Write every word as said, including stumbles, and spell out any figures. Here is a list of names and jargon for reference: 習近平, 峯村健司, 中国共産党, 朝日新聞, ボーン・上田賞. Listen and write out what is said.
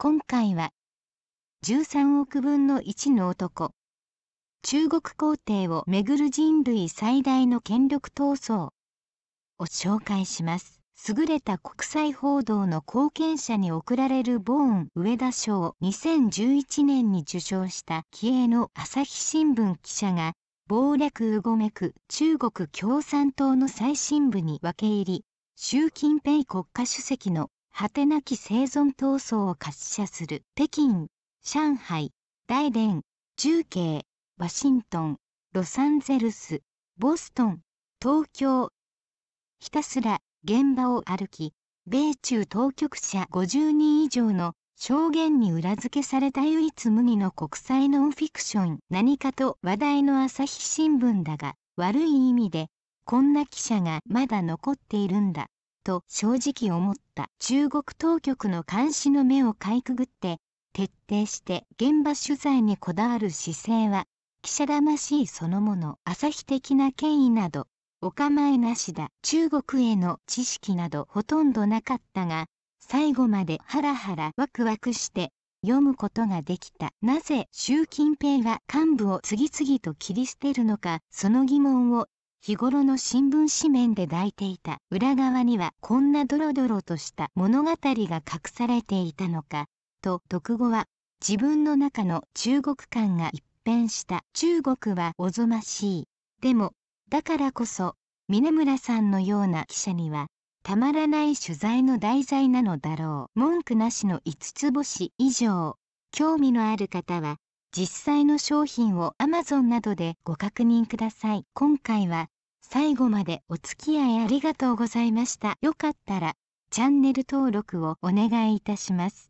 今回はじゅうさんおくぶんのいちの男、中国皇帝をめぐる人類最大の権力闘争を紹介します。優れた国際報道の貢献者に贈られるボーン・上田賞をにせんじゅういちねんに受賞した気鋭の朝日新聞記者が、謀略うごめく中国共産党の最深部に分け入り、習近平国家主席の果てなき生存闘争を滑車する北京、上海、大連、重慶、ワシントン、ロサンゼルス、ボストン、東京。ひたすら現場を歩き、米中当局者ごじゅうにん以上の証言に裏付けされた唯一無二の国際ノンフィクション何かと話題の朝日新聞だが、悪い意味でこんな記者がまだ残っているんだ。と正直思った中国当局の監視の目をかいくぐって、徹底して現場取材にこだわる姿勢は、記者魂そのもの、朝日的な権威など、お構いなしだ。中国への知識などほとんどなかったが、最後までハラハラワクワクして読むことができた。なぜ習近平が幹部を次々と切り捨てるのか、その疑問を、日頃の新聞紙面で抱いていた。裏側にはこんなドロドロとした物語が隠されていたのか、と読後は自分の中の中国観が一変した。中国はおぞましい。でも、だからこそ、峯村さんのような記者には、たまらない取材の題材なのだろう。文句なしのいつつぼし以上。興味のある方は、実際の商品を アマゾン などでご確認ください。今回は最後までお付き合いありがとうございました。よかったらチャンネル登録をお願いいたします。